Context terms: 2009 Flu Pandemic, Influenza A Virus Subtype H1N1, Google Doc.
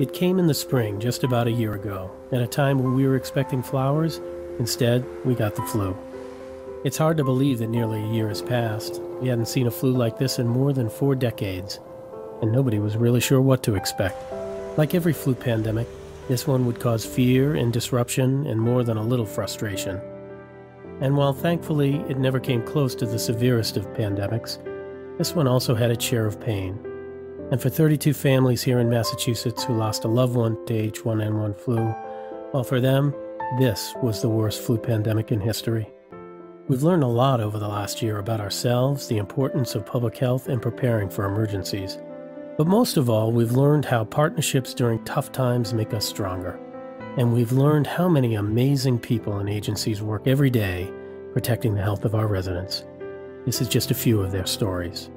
It came in the spring just about a year ago, at a time when we were expecting flowers. Instead, we got the flu. It's hard to believe that nearly a year has passed. We hadn't seen a flu like this in more than 4 decades, and nobody was really sure what to expect. Like every flu pandemic, this one would cause fear and disruption and more than a little frustration. And while thankfully it never came close to the severest of pandemics, this one also had its share of pain. And for 32 families here in Massachusetts who lost a loved one to H1N1 flu, well, for them, this was the worst flu pandemic in history. We've learned a lot over the last year about ourselves, the importance of public health, and preparing for emergencies. But most of all, we've learned how partnerships during tough times make us stronger. And we've learned how many amazing people and agencies work every day protecting the health of our residents. This is just a few of their stories.